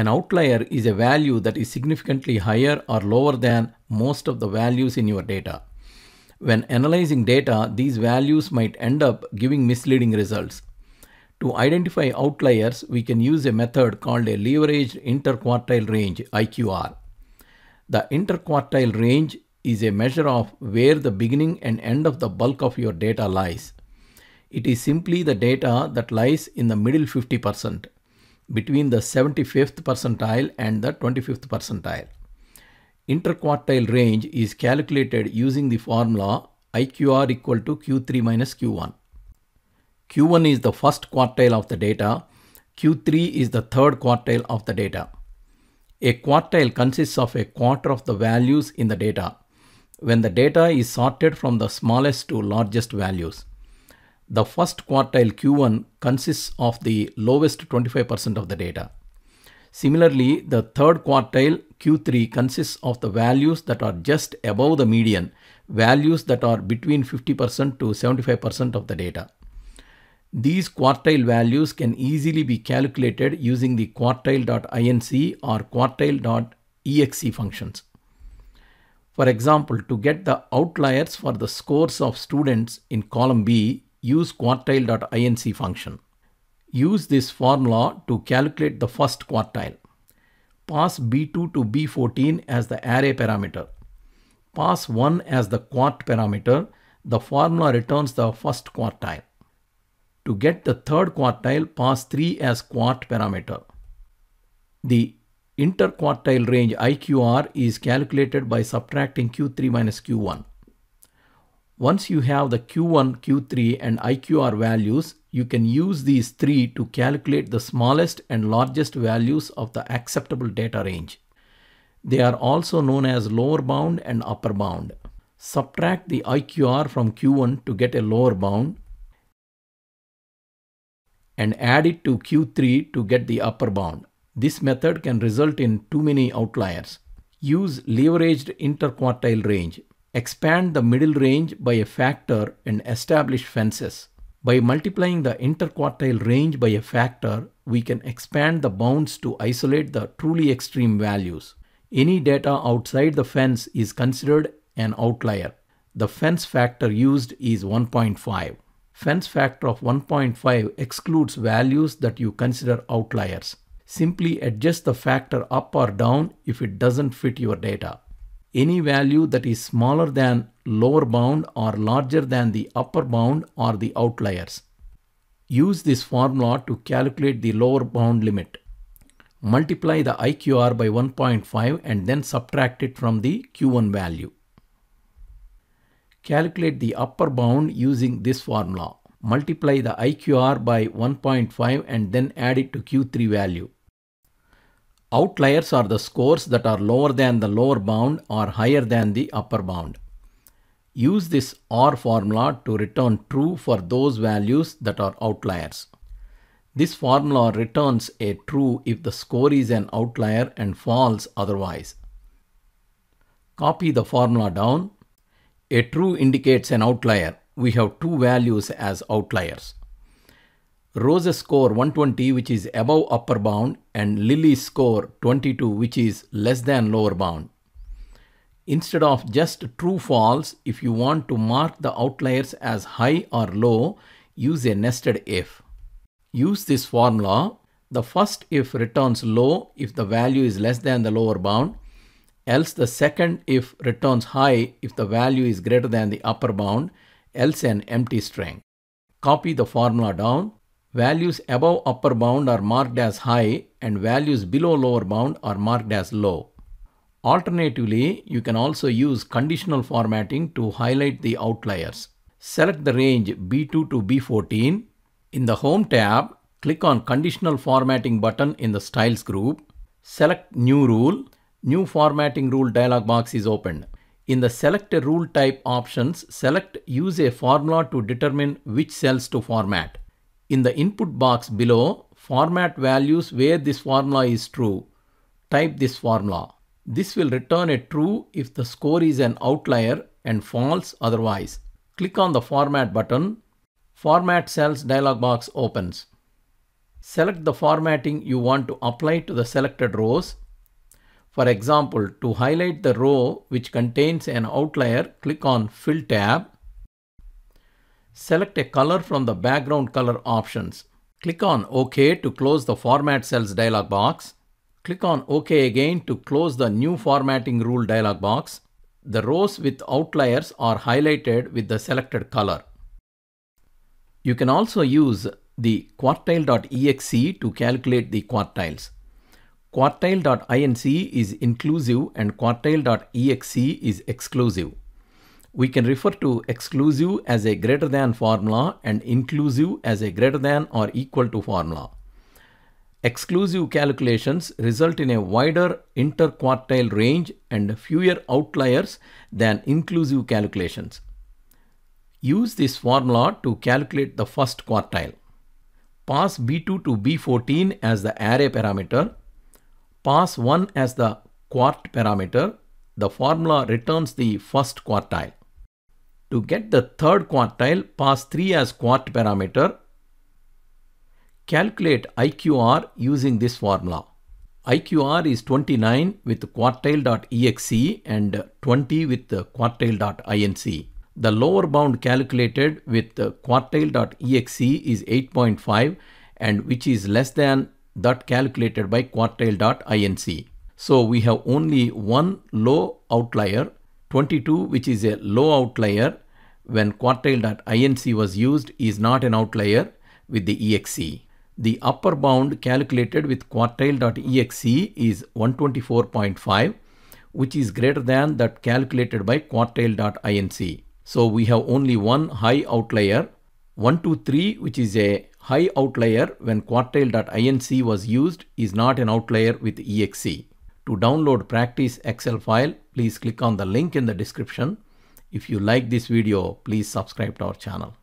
An outlier is a value that is significantly higher or lower than most of the values in your data. When analyzing data, these values might end up giving misleading results. To identify outliers, we can use a method called a leveraged interquartile range, IQR. The interquartile range is a measure of where the beginning and end of the bulk of your data lies. It is simply the data that lies in the middle 50%. Between the 75th percentile and the 25th percentile. Interquartile range is calculated using the formula IQR equal to Q3 minus Q1. Q1 is the first quartile of the data. Q3 is the third quartile of the data. A quartile consists of a quarter of the values in the data, when the data is sorted from the smallest to largest values. The first quartile Q1 consists of the lowest 25% of the data. Similarly, the third quartile Q3 consists of the values that are just above the median, values that are between 50% to 75% of the data. These quartile values can easily be calculated using the QUARTILE.INC or QUARTILE.EXC functions. For example, to get the outliers for the scores of students in column B, use QUARTILE.INC function. Use this formula to calculate the first quartile. Pass B2 to B14 as the array parameter. Pass 1 as the quart parameter. The formula returns the first quartile. To get the third quartile, pass 3 as quart parameter. The interquartile range IQR is calculated by subtracting Q3 minus Q1. Once you have the Q1, Q3 and IQR values, you can use these three to calculate the smallest and largest values of the acceptable data range. They are also known as lower bound and upper bound. Subtract the IQR from Q1 to get a lower bound and add it to Q3 to get the upper bound. This method can result in too many outliers. Use leveraged interquartile range. Expand the middle range by a factor and establish fences. By multiplying the interquartile range by a factor, we can expand the bounds to isolate the truly extreme values. Any data outside the fence is considered an outlier. The fence factor used is 1.5. Fence factor of 1.5 excludes values that you consider outliers. Simply adjust the factor up or down if it doesn't fit your data. Any value that is smaller than lower bound or larger than the upper bound are the outliers. Use this formula to calculate the lower bound limit. Multiply the IQR by 1.5 and then subtract it from the Q1 value. Calculate the upper bound using this formula. Multiply the IQR by 1.5 and then add it to Q3 value. Outliers are the scores that are lower than the lower bound or higher than the upper bound. Use this OR formula to return true for those values that are outliers. This formula returns a true if the score is an outlier and false otherwise. Copy the formula down. A true indicates an outlier. We have two values as outliers. Rose's score 120, which is above upper bound, and Lily's score 22, which is less than lower bound. Instead of just true false, if you want to mark the outliers as high or low, use a nested if. Use this formula. The first if returns low if the value is less than the lower bound, else the second if returns high if the value is greater than the upper bound, else an empty string. Copy the formula down. Values above upper bound are marked as high and values below lower bound are marked as low. Alternatively, you can also use conditional formatting to highlight the outliers. Select the range B2 to B14. In the Home tab, click on Conditional Formatting button in the Styles group. Select New Rule. New Formatting Rule dialog box is opened. In the Select a Rule Type options, select Use a Formula to determine which cells to format. In the input box below, format values where this formula is true. Type this formula. This will return a true if the score is an outlier and false otherwise. Click on the Format button. Format Cells dialog box opens. Select the formatting you want to apply to the selected rows. For example, to highlight the row which contains an outlier, click on Fill tab. Select a color from the background color options. Click on OK to close the Format Cells dialog box. Click on OK again to close the New Formatting Rule dialog box. The rows with outliers are highlighted with the selected color. You can also use the QUARTILE.EXC to calculate the quartiles. QUARTILE.INC is inclusive and QUARTILE.EXC is exclusive. We can refer to exclusive as a greater than formula and inclusive as a greater than or equal to formula. Exclusive calculations result in a wider interquartile range and fewer outliers than inclusive calculations. Use this formula to calculate the first quartile. Pass B2 to B14 as the array parameter. Pass 1 as the quart parameter. The formula returns the first quartile. To get the third quartile, pass 3 as quart parameter. Calculate IQR using this formula. IQR is 29 with QUARTILE.EXC and 20 with QUARTILE.INC. The lower bound calculated with QUARTILE.EXC is 8.5 and which is less than that calculated by QUARTILE.INC. So we have only one low outlier, 22, which is a low outlier when QUARTILE.INC was used is not an outlier with the EXC. The upper bound calculated with QUARTILE.EXC is 124.5, which is greater than that calculated by QUARTILE.INC. So we have only one high outlier, 123, which is a high outlier when QUARTILE.INC was used is not an outlier with EXC. To download practice Excel file, please click on the link in the description. If you like this video, please subscribe to our channel.